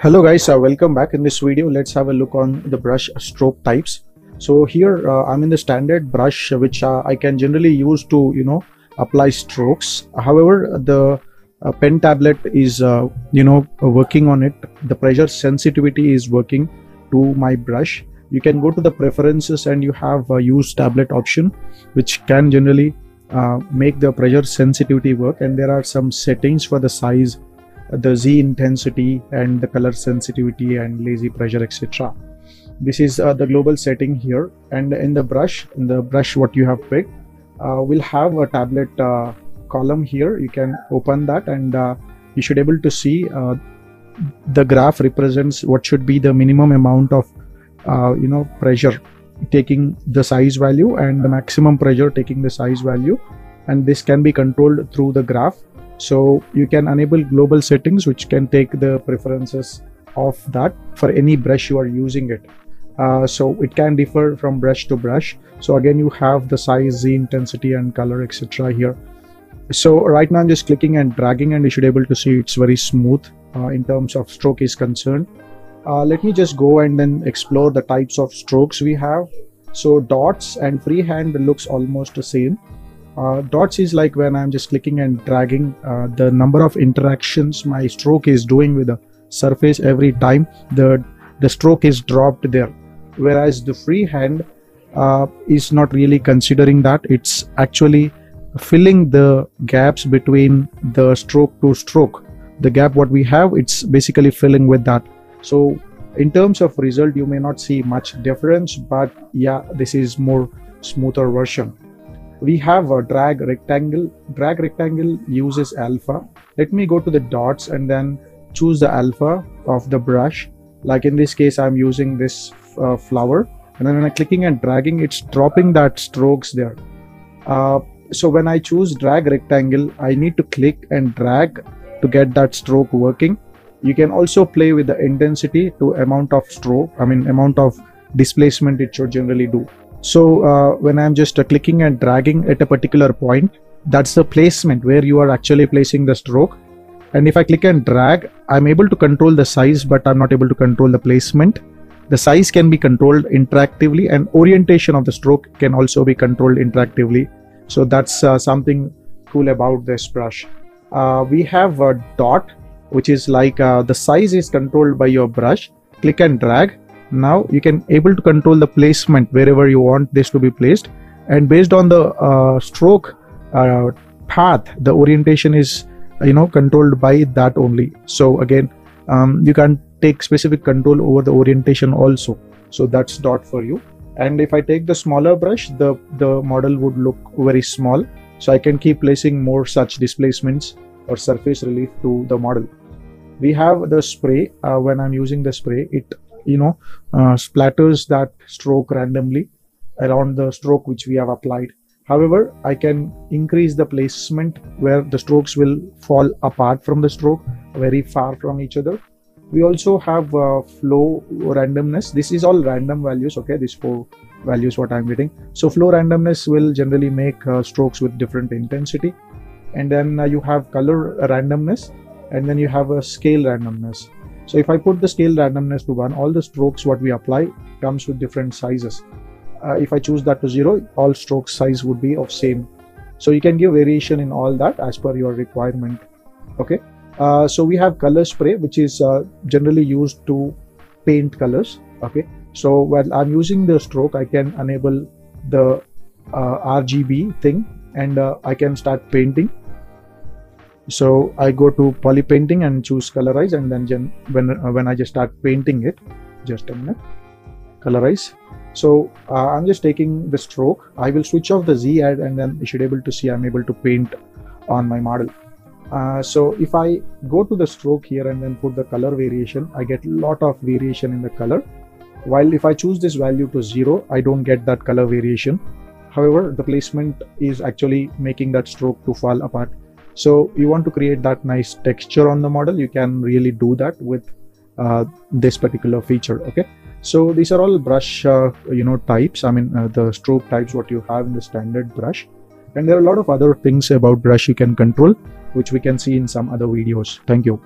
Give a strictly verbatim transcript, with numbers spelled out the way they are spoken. Hello guys, uh, welcome back. In this video let's have a look on the brush stroke types. So here uh, I'm in the standard brush which uh, I can generally use to you know apply strokes. However, the uh, pen tablet is uh, you know working on it. The pressure sensitivity is working to my brush. You can go to the preferences and you have a use tablet option which can generally uh, make the pressure sensitivity work, and there are some settings for the size, the Z intensity and the color sensitivity and lazy pressure, etc. This is uh, the global setting here, and in the brush in the brush what you have picked uh, will have a tablet uh, column here. You can open that and uh, you should able to see uh, the graph represents what should be the minimum amount of uh, you know pressure taking the size value and the maximum pressure taking the size value, and this can be controlled through the graph. So you can enable global settings which can take the preferences of that for any brush you are using it. Uh, so it can differ from brush to brush. So again you have the size, Z intensity and color, etc. here. So right now I'm just clicking and dragging and you should able to see it's very smooth uh, in terms of stroke is concerned. Uh, let me just go and then explore the types of strokes we have. So dots and freehand looks almost the same. Uh, dots is like when I'm just clicking and dragging, uh, the number of interactions my stroke is doing with the surface. Every time the the stroke is dropped there, whereas the freehand uh, is not really considering that. It's actually filling the gaps between the stroke to stroke. The gap what we have, it's basically filling with that. So in terms of result you may not see much difference, but yeah, this is more smoother version. We have a drag rectangle. Drag rectangle uses alpha. Let me go to the dots and then choose the alpha of the brush. Like in this case I'm using this uh, flower, and then when I'm clicking and dragging it's dropping that strokes there. Uh, so when I choose drag rectangle I need to click and drag to get that stroke working. You can also play with the intensity to amount of stroke, I mean amount of displacement it should generally do. So uh, when I'm just uh, clicking and dragging at a particular point, that's the placement where you are actually placing the stroke. And if I click and drag, I'm able to control the size, but I'm not able to control the placement. The size can be controlled interactively, and orientation of the stroke can also be controlled interactively. So that's uh, something cool about this brush. Uh, we have a dot, which is like uh, the size is controlled by your brush. Click and drag. Now you can able to control the placement wherever you want this to be placed, and based on the uh, stroke uh, path the orientation is you know controlled by that only. So again um, you can take specific control over the orientation also. So that's dot for you. And if I take the smaller brush, the the model would look very small, so I can keep placing more such displacements or surface relief to the model. We have the spray. Uh, when I'm using the spray, it you know uh, splatters that stroke randomly around the stroke which we have applied. However, I can increase the placement where the strokes will fall apart from the stroke, very far from each other. We also have uh, flow randomness. This is all random values, okay? These four values what I'm getting. So flow randomness will generally make uh, strokes with different intensity, and then uh, you have color randomness, and then you have a scale randomness. So if I put the scale randomness to one, all the strokes what we apply comes with different sizes. Uh, if I choose that to zero, all stroke size would be of same. So you can give variation in all that as per your requirement. Okay. Uh, so we have color spray, which is uh, generally used to paint colors. Okay. So while I'm using the stroke, I can enable the uh, R G B thing, and uh, I can start painting. So I go to poly painting and choose colorize, and then gen when uh, when I just start painting it, just a minute, colorize. So uh, I'm just taking the stroke. I will switch off the Z add, and then you should able to see I'm able to paint on my model. Uh, so if I go to the stroke here and then put the color variation, I get lot of variation in the color. While if I choose this value to zero, I don't get that color variation. However, the placement is actually making that stroke to fall apart. So you want to create that nice texture on the model, you can really do that with uh, this particular feature. Okay, so these are all brush uh, you know types, I mean uh, the stroke types what you have in the standard brush, and there are a lot of other things about brush you can control which we can see in some other videos. Thank you.